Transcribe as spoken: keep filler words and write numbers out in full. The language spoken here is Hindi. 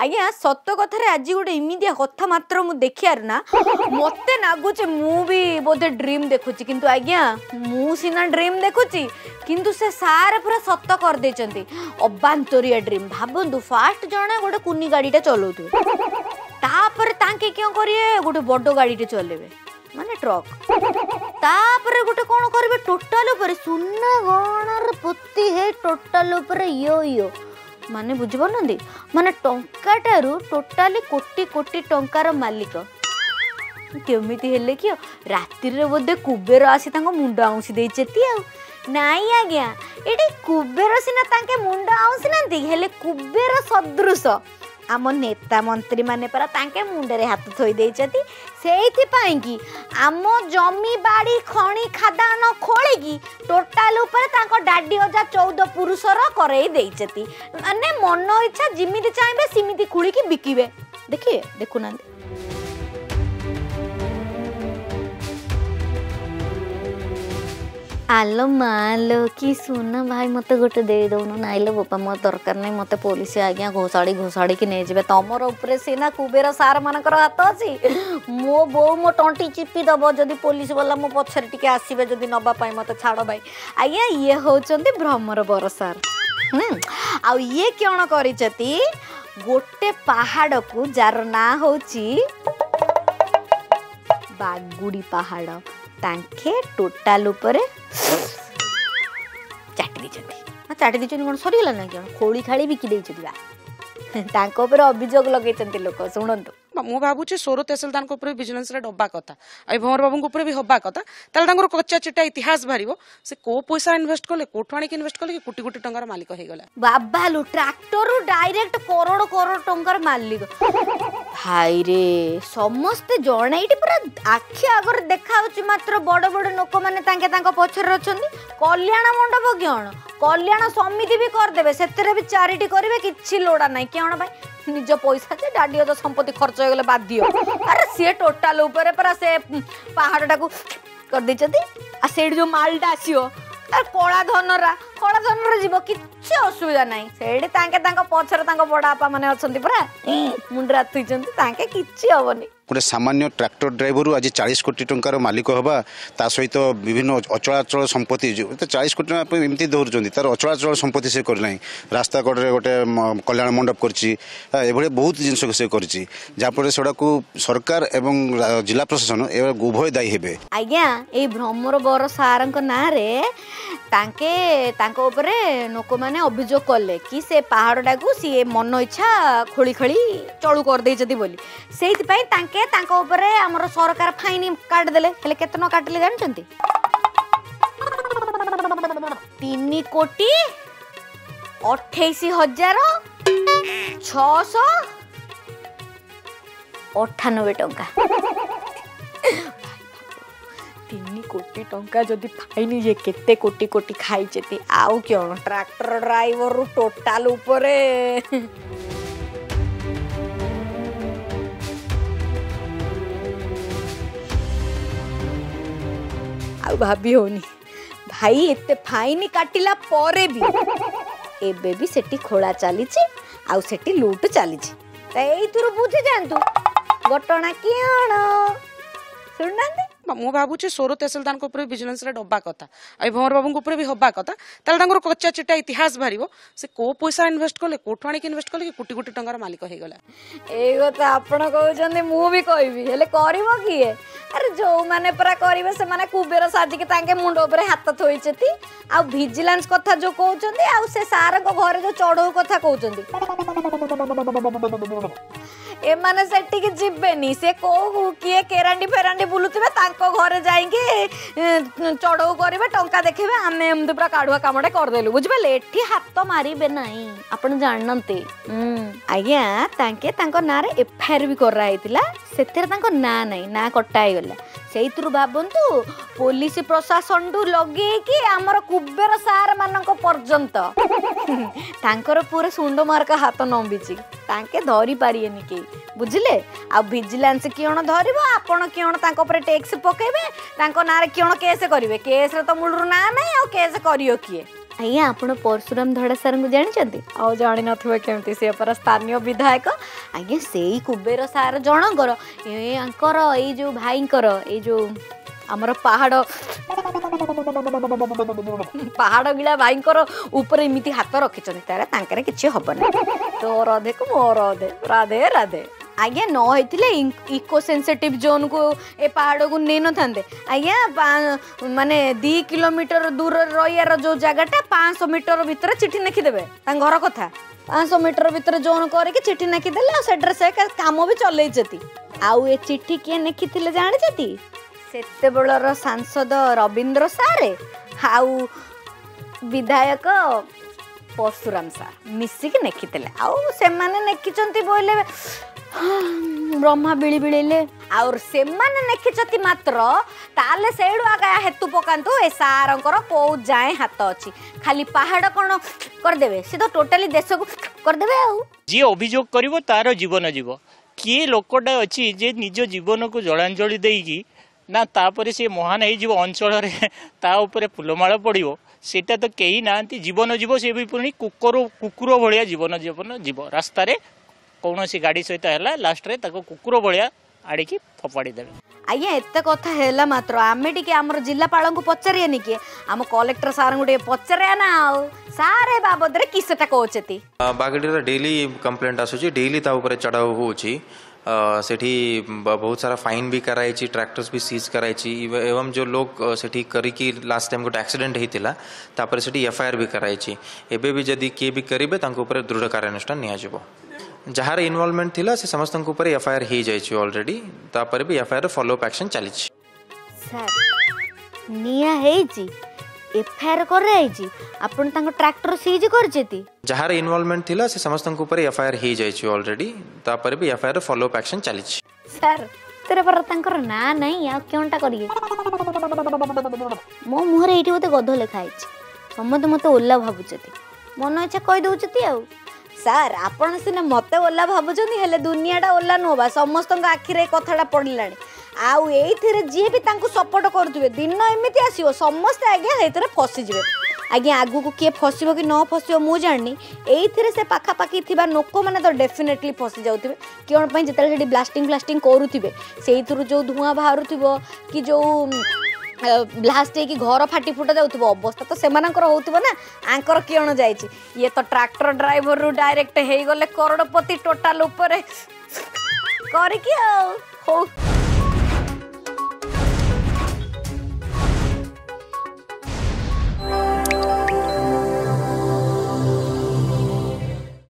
आज्ञा सत्य कथार आज गोटे इमिया कथा मात्र मुझे देखियार ना मत लगुचे मुझे बोधे ड्रीम देखुँ किंतु आज्ञा मुना ड्रीम देखुची किंतु से सारे पूरा सत्य करदे अबांतरिया ड्रीम भावतु फास्ट जड़े गोटे कुनी गाड़ीटा चलाऊ तापर तांके क्यों करिए गोटे बड़ गाड़ीटे चलेबे माने ट्रक तापर गोटे कौन करेंगे टोटाल उपर सुना गणर पोती है टोटाल उपर यो यो माने बुझिपारना माने टंकाटार टोटाली कोटी कोटी टंकार मालिक केमिति हेले कि राति बोधे कुबेर आसी मुंड आउसी देती नाई आज्ञा ये कुबेर सीना मुंड आउसी ना कुबेर सदृश आम नेता मंत्री माने परा तांके मुंडे हाथ थोई देइचती सेइथिपाई कि आम जमी बाड़ी खणी खादान खोलिकी टोटाल उपर तांको डाडी अजा चौदह पुरुषर करई देइचती माने मन इच्छा जिमिति चाहबे सिमिति खुलिकी बिकिबे देखिए देखुना आलो मालो कि सुना भाई मत गोटे दे दौन ना आलो बोपा मत दरकार नहीं मत पुलिस आज्ञा घोषाड़ी घोषाड़ी की नहीं जाए तुमर उपरे सीना कुबेर सार मान हाथ अच्छी मो बो मो टंटी चिपी दब जदि पुलिस वाला मो पछर टी आसवे जदि नापी मत छाड़ भाई आज्ञा ये हूँ भ्रमर बर सार आ ये कौन कर गोटे पहाड़ को जार ना हूँ बागुड़ी पहाड़ तांखे टोटाल उपर चाटी चाटी दे कौन सरीगला ना क्या खोली खाड़ी बिकी देपर अभियोग लगे लोक शुणु मु भावुचे सोर तहसीलदार विजिलेंस डबा कथा ए भंवर बाबू भी हवा कथा ताले कच्चा चिट्टा इतिहास बाहर से को पैसा इनभेस्ट कले कोठु आणी इनभेस्ट कले कोटी कोटी टंकार मालिक हो गला बाबा लो ट्रैक्टर डायरेक्ट करोड़ करोड़ टंकार मालिक भाई रे समस्ते जण ये पूरा आखि आगर देखा मात्र बड़ बड़ लोक मैंने पचर अच्छा कल्याण मंडप कौन कल्याण समिति भी करदे से चारिटी करेंगे किसी लोड़ा ना कौन भाई निज पैसा जे डाडियो तो संपत्ति खर्च हो गले बाध्य अरे सी टोटाल ऊपर परा से पहाड़टा को कर दे आ सेठ जो मालटा आसियो अरे कोला धनरा कोला धनरा जीव किसी असुविधा ना सेठ तांके तांको पछर तांको बड़ापा माने अछंती परा मुंडरा थुइचंती तांके किसी होबनी गोटे सामान्य ट्रैक्टर ड्राइवर आज चालीस कोटी टंकार मालिक हवा ता सहित विभिन्न अचलाचल संपत्ति जो चालीस कोटी टाइम एमती दौरान तार अचलाचल संपत्ति से करना रास्ता कड़े गोटे कल्याण मंडप कर बहुत जिनस से कराफल सरकार और जिला प्रशासन उभय दायी हे आज्ञा ये भ्रमर बर सार ना लोक मैंने अभियोग कले कि से पहाड़टा को सी मन इच्छा खोली खोली चलू करदे बोली से के तांको उपरे हमरो सरकार फाइन काट देले हेले केतनो काटले जानचंती तीन कोटी अठाईस हजार छःश अठानबे टंका तीन कोटी टंका जदि फाइन ये केते कोटी कोटी खाई चेती आउ क्यों ट्रैक्टर ड्राइवर रु टोटाल उपरे भाभी होनी भाई एते फाइन काटिला परे भी एबे भी सेठी खोला चली सेठी लूट चली बुझी जातु घटना किए मु भावुचे सोर तहसीलदार विजिलेंस डबा कथा ए भंवर बाबू भी हवा कथा ताले कच्चा चिट्टा इतिहास बाहर से को पैसा इनभेस्ट कले कोठु आणी इनभेस्ट कले कोटी कोटी टंकार मालिक हो गला ए गता आपण कहउछन मु भी कहबी हेले करबो किए अरे जो माने परा करिवे से माने कुबेर साजी के तांके मुंड ऊपर हाथ थोइचेती आ विजिलेंस कथा जो कहउछन आ से सार को घर जो चढ़ो कथा कहउछन ए माने सेठी के जिबेनी से को किए केरांडी फेरांडी बुलुतबे घर जाइए चढ़ऊ करेंगे टंका देखेबे आम एमती पूरा काढ़ुआ कामटे करदेलु बुझे एठी हाथ मारे ना आप जानते आज्ञा तांके ना एफआईआर भी कराइला से ना नाई ना कटाईगला से भावतु पुलिस प्रशासन ठू लगे कि आमर कुबेर सार मान पर्यंत पूरा सुंड मार्का हाथ नंबीची तांके धरी पारे कई बुझिले आ विजिलेंस किण धरब आपड़ किण टैक्स पकेबे ना रे किण केस करेंगे केस तो मूलर ना ना केस करियो किए आज्ञा आप परशुराम धड़ा सार को जानते आज जाणी नमती सी पर स्थानीय विधायक आज्ञा से कुबेर सार जनकर ये जो भाईंकर ये जो आमर पहाड़ पहाड़ गिला भाईंकर ऊपर एमती हाथ रखिंट तार तांकर किसी हेना तो राधे को मोर राधे राधे राधे आज्ञा न होते इको सेंसिटिव जोन को ए पहाड़ को नहीं न था आज्ञा माने दी किलोमीटर दूर रही जो जगटा पाँच सौ मीटर भितर चिठी नाखीदे घर कथा पाँच सौ मीटर भितर जोन करके चिठी नाखीदे से कम भी चल आउ ए चिठी किए नाखी जानते से बड़ सांसद रविंद्र सारे आउ विधायक परशुराम सार मिसिक नाखी आखिं बोले ब्रह्मा बिली बिले और से नेखिंट मात्र ताले सेड़ुआ का हेतु पकातु ए सारंकर कौ जाए हाथ अच्छी खाली पहाड़ कौन करदे सी तो टोटाली देश को करदे जी अभियोग कर तार जीवन जीव किए लोकटा अच्छी जे निज जीवन को जलांजलि देकी ना तापर से महान हो अंचल तापर फुलमाल पड़ो सेटा तो कहीं ना जीवन जीव सी भी पुणी कुकुर कुकुर भाया जीवन जीवन जीव रास्तार कौन सी गाड़ी सहित है लास्ट रे ताको कुकुर भाया आड़े फपाड़ी देवे आज्ञा एत कथा है मात्र आम टे आम जिलापाल को पचारे किए आम कलेक्टर सार को पचारे ना सारे बाबद किसटा कहते बागड़ी डेली कंप्लेंट आसूची डेली चढ़ाऊ हो सेठी बहुत सारा फाइन भी कराई ट्रैक्टर्स भी सीज कराई एवं जो लोग सेठी करी की लास्ट टाइम गोटे एक्सीडेंट होता तापर सेठी एफआईआर भी कराई एबे भी जदि किए भी करेंगे दृढ़ कार्यानुष्ठान नियाजिबो जार इनवॉल्वमेंट थिला से समस्त एफआईआर हो जाइए ऑलरेडी तापर भी एफआईआर फॉलोअप एक्शन चली एफआईआर कराई आपण तांको ट्रैक्टर सीज करचेती जहार इन्वॉल्वमेंट थिला से समस्त ऊपर एफआईआर हो जाइए ऑलरेडी तापर भी एफआईआर फॉलोअप एक्शन चली सर तेरे पर तांकर ना नहीं आ क्योंटा करिए मो मुहर एठी ओते गध लेखा है समस्त मते ओला भाबुचेती मन इच्छा कहि दउचेती आ सर आपण सिना मते ओला भाबुचनी हेले दुनियाटा ओला नोबा समस्त आखिरे कथाटा पड़लाणी आउ ये जी भी सपोर्ट करेंगे दिन एमती आसो समस्ते आज्ञा ये फसीजे आज्ञा आगू को किए फसब कि न फसब मु जानी ये पाखापाखि लोक मैंने तो डेफिनेटली फसी जाऊे कौनपाई जिते ब्लास्टिंग फ्लास्टिंग करुवे से जो धुआं बाहर कि जो ब्लास्ट हो घर फाटी फुटा जाऊ अवस्था तो से होना आंकर किण जाए ये तो ट्रैक्टर ड्राइवर रु डायरेक्ट हो गले करोड़पति टोटाल उपर कर